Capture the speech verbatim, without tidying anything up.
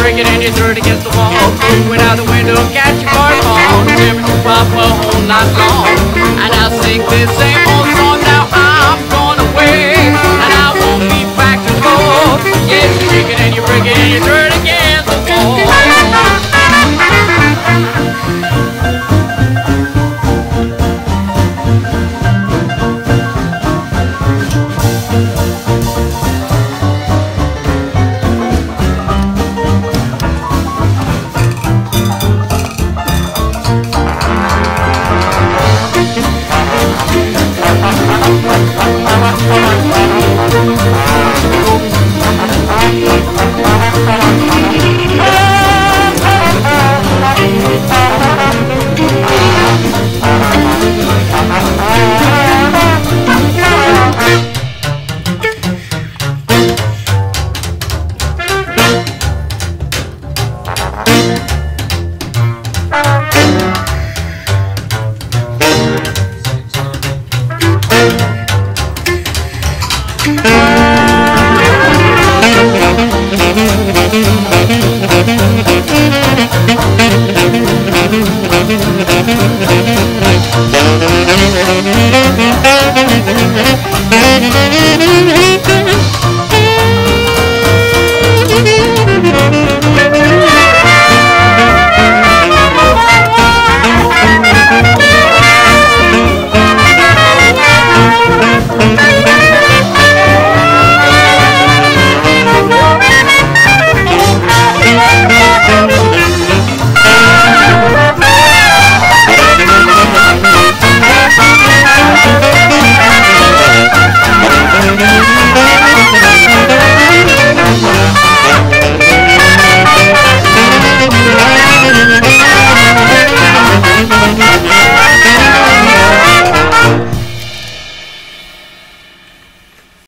break it and you throw it against the wall. Threw it out the window, catch your car phone. Never to pop a whole lot long. And I'll sing this same old song. Now I'm gone away, and I won't be back to go. Yeah, you break it and you break it and you throw it against the wall. We'll be right back.